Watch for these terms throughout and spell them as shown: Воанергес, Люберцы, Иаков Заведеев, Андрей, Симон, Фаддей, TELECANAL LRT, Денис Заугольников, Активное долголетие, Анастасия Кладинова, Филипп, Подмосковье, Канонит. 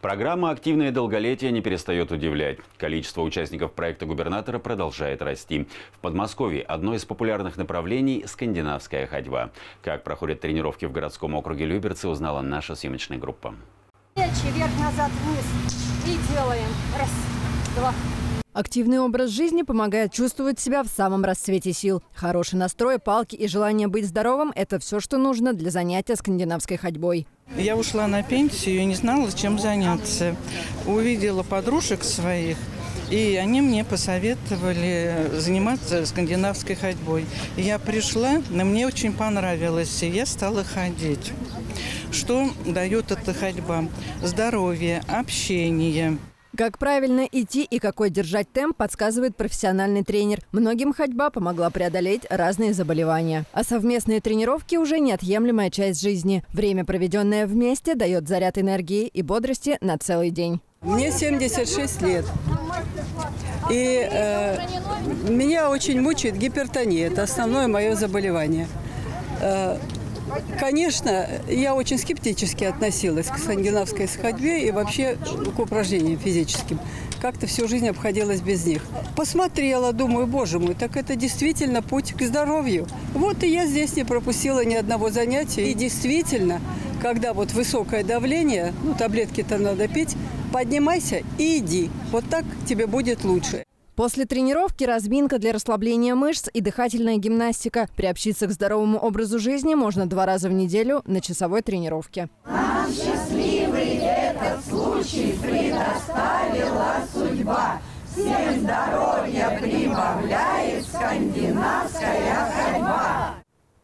Программа «Активное долголетие» не перестает удивлять. Количество участников проекта губернатора продолжает расти. В Подмосковье одно из популярных направлений – скандинавская ходьба. Как проходят тренировки в городском округе Люберцы, узнала наша съемочная группа. Плечи вверх-назад-вниз и делаем. Раз, два. Активный образ жизни помогает чувствовать себя в самом расцвете сил. Хороший настрой, палки и желание быть здоровым – это все, что нужно для занятия скандинавской ходьбой. Я ушла на пенсию и не знала, чем заняться. Увидела подружек своих, и они мне посоветовали заниматься скандинавской ходьбой. Я пришла, но мне очень понравилось, и я стала ходить. Что дает эта ходьба? Здоровье, общение. Как правильно идти и какой держать темп, подсказывает профессиональный тренер. Многим ходьба помогла преодолеть разные заболевания. А совместные тренировки уже неотъемлемая часть жизни. Время, проведенное вместе, дает заряд энергии и бодрости на целый день. Мне 76 лет. И меня очень мучает гипертония. Это основное мое заболевание. Конечно, я очень скептически относилась к скандинавской ходьбе и вообще к упражнениям физическим. Как-то всю жизнь обходилась без них. Посмотрела, думаю, боже мой, так это действительно путь к здоровью. Вот и я здесь не пропустила ни одного занятия. И действительно, когда вот высокое давление, ну таблетки-то надо пить, поднимайся и иди. Вот так тебе будет лучше. После тренировки разминка для расслабления мышц и дыхательная гимнастика. Приобщиться к здоровому образу жизни можно 2 раза в неделю на часовой тренировке. Нам счастливый этот случай предоставила судьба. Всем здоровья прибавляет скандинавская ходьба.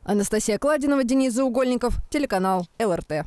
Анастасия Кладинова, Денис Заугольников, телеканал ЛРТ.